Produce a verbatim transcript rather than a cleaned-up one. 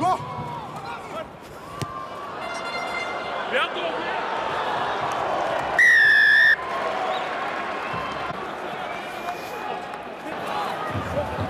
Go!